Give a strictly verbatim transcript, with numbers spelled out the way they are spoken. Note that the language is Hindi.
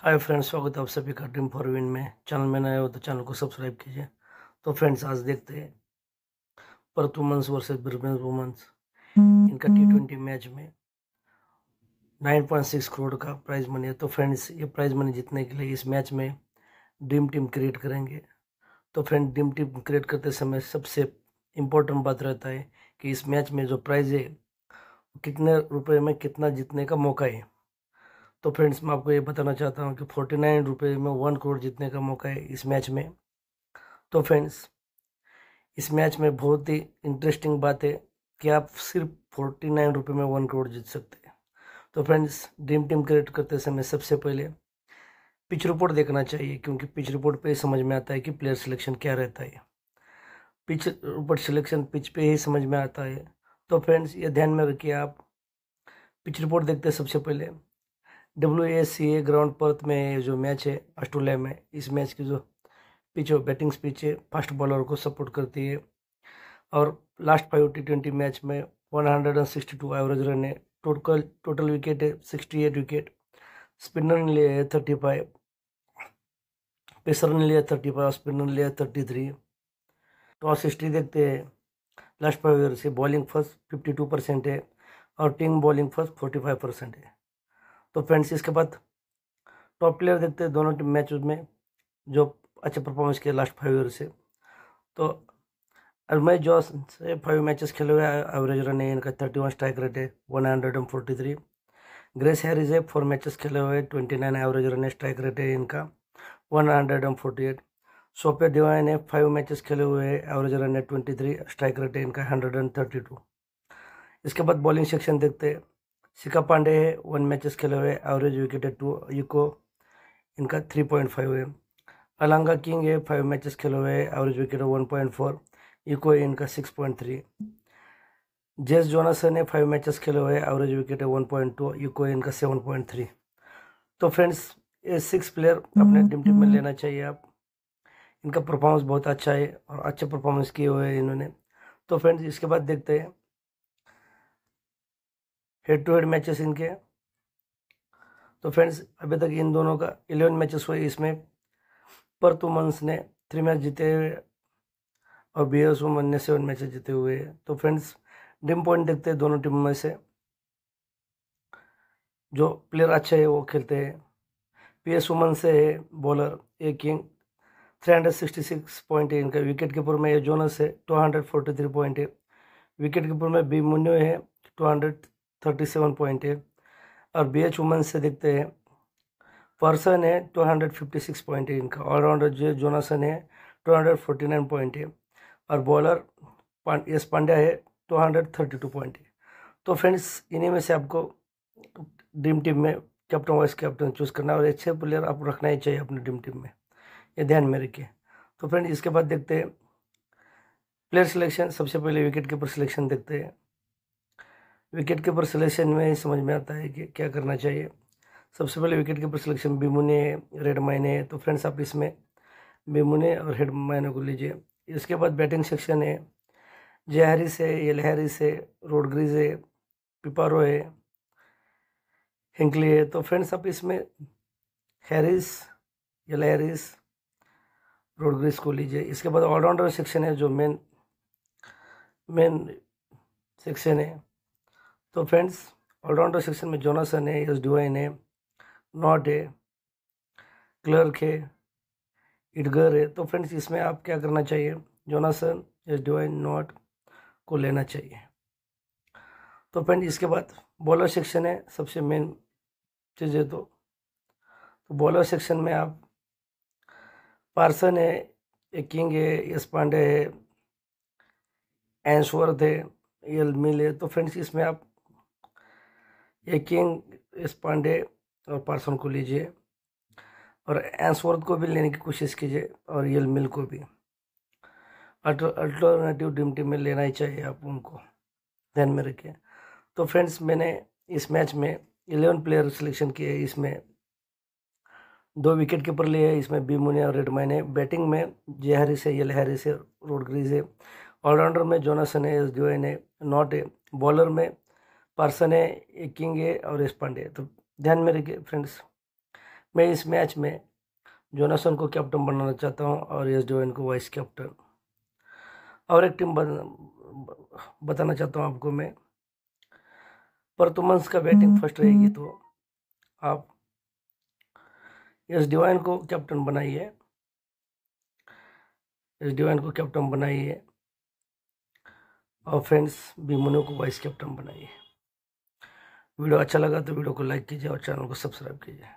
हाय फ्रेंड्स, स्वागत है आप सभी का ड्रीम फॉर विन में। चैनल में नए हो तो चैनल को सब्सक्राइब कीजिए। तो फ्रेंड्स, आज देखते हैं Perth women's versus Brisbane women's. इनका टी ट्वेंटी मैच में नौ पॉइंट छह करोड़ का प्राइज मनी है। तो फ्रेंड्स, ये प्राइज मनी जीतने के लिए इस मैच में ड्रीम टीम क्रिएट करेंगे। तो फ्रेंड, ड्रीम टीम क्रिएट करते समय सबसे इम्पोर्टेंट बात रहता है कि इस मैच में जो प्राइज़ है कितने रुपये में कितना जीतने का मौका है। तो फ्रेंड्स, मैं आपको ये बताना चाहता हूँ कि फोर्टी नाइन रुपये में वन करोड़ जीतने का मौका है इस मैच में। तो फ्रेंड्स, इस मैच में बहुत ही इंटरेस्टिंग बात है कि आप सिर्फ फोर्टी नाइन रुपये में वन करोड़ जीत सकते हैं। तो फ्रेंड्स, ड्रीम टीम क्रिएट करते समय सबसे पहले पिच रिपोर्ट देखना चाहिए, क्योंकि पिच रिपोर्ट पे ही समझ में आता है कि प्लेयर सिलेक्शन क्या रहता है। पिच रिपोर्ट सिलेक्शन पिच पे ही समझ में आता है। तो फ्रेंड्स, ये ध्यान में रखिए, आप पिच रिपोर्ट देखते सबसे पहले W A C A ground Perth में जो मैच है ऑस्ट्रेलिया में, इस मैच की जो पिच है बैटिंग पिच है फास्ट बॉलर को सपोर्ट करती है। और last five T twenty match में एक सौ बासठ एवरेज रन है, टोटल टोटल विकेट है अड़सठ विकेट। स्पिनर ने लिया है पैंतीस, पेसर ने लिया पैंतीस और स्पिनर ने लिया तैंतीस। टॉस हिस्ट्री देखते हैं लास्ट फाइव ईयर से, bowling first fifty two percent है और team bowling first forty five percent है। तो फ्रेंड्स, इसके बाद टॉप प्लेयर देखते हैं दोनों टीम मैचेस में जो अच्छे परफॉर्मेंस किए लास्ट फाइव ईयर से। तो अलमे जॉस से फाइव मैचेस खेले हुए, एवरेज रन है इनका थर्टी वन स्ट्राइक रेट है one hundred and forty three. Grace Harris है, फोर मैचेस खेले हुए, ट्वेंटी नाइन एवरेज रन है, स्ट्राइक रेट है इनका one hundred and forty eight. Sophie Devine है, फाइव मैचेस खेले हुए है, एवरेज रन है ट्वेंटी थ्री, स्ट्राइक रेट है इनका हंड्रेड एंड थर्टी टू। इसके बाद बॉलिंग सेक्शन देखते हैं। शिखा पांडे है, वन मैचेस खेले हुए, एवरेज विकेट है टू, इको इनका थ्री पॉइंट फाइव है। अलांगा किंग है, फाइव मैचेस खेले हुए, एवरेज विकेट है वन पॉइंट फोर, इको है इनका six point three. Jess Jonassen है, फाइव मैचेस खेले हुए, एवरेज विकेट है वन पॉइंट टू, इको है इनका सेवन पॉइंट थ्री। तो फ्रेंड्स, ये सिक्स प्लेयर अपने टीम टीम में लेना चाहिए आप। इनका परफॉर्मेंस बहुत अच्छा है और अच्छे परफॉर्मेंस किए हुए हैं इन्होंने। तो फ्रेंड्स, इसके बाद देखते हैं हेड टू हेड मैचेस इनके। तो फ्रेंड्स, अभी तक इन दोनों का इलेवन मैचेस हुए। इसमें पर्थ वुमेन्स ने थ्री मैच जीते हुए और B S woman seven matches जीते हुए हैं। तो फ्रेंड्स, ड्रीम पॉइंट देखते हैं दोनों टीमों में से जो प्लेयर अच्छे हैं वो खेलते हैं। पीएस वुमन से है bowler A King, three hundred sixty six point है इनका। विकेट कीपर में ये जोनस है, two hundred forty three point है। विकेट कीपर में बी मुन्यो है, two hundred thirty seven point है। और बी एच वुमेन्स से देखते हैं, पर्सन है two hundred fifty six point है इनका। ऑलराउंडर जे जोनासन है, two hundred forty nine point है। और बॉलर एस पांड्या है, two hundred thirty two point है। तो फ्रेंड्स, इन्हीं में से आपको ड्रीम टीम में कैप्टन वाइस कैप्टन चूज़ करना है और अच्छे प्लेयर आप रखना ही चाहिए अपनी ड्रीम टीम में, ये ध्यान में रखिए। तो फ्रेंड्स, इसके बाद देखते हैं प्लेयर सिलेक्शन। सबसे पहले विकेट कीपर सिलेक्शन देखते हैं। विकेट कीपर सिलेक्शन में समझ में आता है कि क्या करना चाहिए। सबसे पहले wicket keeper selection B Mooney है, रेड माइने है। तो फ्रेंड्स, आप इसमें बी मुनी और हेड माइने को लीजिए। इसके बाद बैटिंग सेक्शन है, जे हैरिस है, एल हैरिस है, रोडग्रीज है, पिपारो है, हिंकली है। तो फ्रेंड्स, आप इसमें हैरिस, एल हैरिस, रोडग्रीज को लीजिए। इसके बाद ऑलराउंडर सेक्शन है जो मेन मेन सेक्शन है। तो फ्रेंड्स, ऑलराउंडर सेक्शन में जोनासन है, एस डिवाइन है, नॉट है, क्लर्क है, इडगर है। तो फ्रेंड्स, इसमें आप क्या करना चाहिए, जोनासन, एस डिवाइन, नॉट को लेना चाहिए। तो फ्रेंड्स, इसके बाद बॉलर सेक्शन है, सबसे मेन चीज़ है। तो, तो बॉलर सेक्शन में आप पार्सन है, एक किंग है, एस पांडे है, एंशवर्थ है, एल मिल है। तो फ्रेंड्स, इसमें आप ये किंग, एस पांडे और पार्सन को लीजिए और एंसवर्थ को भी लेने की कोशिश कीजिए और यल मिल को भी। अल्टरनेटिव ड्रीम टीम में लेना ही चाहिए आप, उनको ध्यान में रखिए। तो फ्रेंड्स, मैंने इस मैच में इलेवन प्लेयर सिलेक्शन किए। इसमें दो विकेट कीपर लिए हैं, इसमें बी मुनिया और रेड माइन है। बैटिंग में जे हैरिस है, यल हैरिस है, रोडग्रीज है। ऑलराउंडर में जोनासन है, एस डिवाइन है, नॉट है। बॉलर में पार्सन है, एक किंग है और एस पांडे है। तो ध्यान में रखिए फ्रेंड्स, मैं इस मैच में जोनासन को कैप्टन बनाना चाहता हूं और यस डोवेन को वाइस कैप्टन। और एक टीम बताना चाहता हूं आपको मैं, पर तुमंस का बैटिंग फर्स्ट रहेगी तो आप यस डिवाइन को कैप्टन बनाइए, यस डिवाइन को कैप्टन बनाइए और फ्रेंड्स बीमोनो को वाइस कैप्टन बनाइए। वीडियो अच्छा लगा तो वीडियो को लाइक कीजिए और चैनल को सब्सक्राइब कीजिए।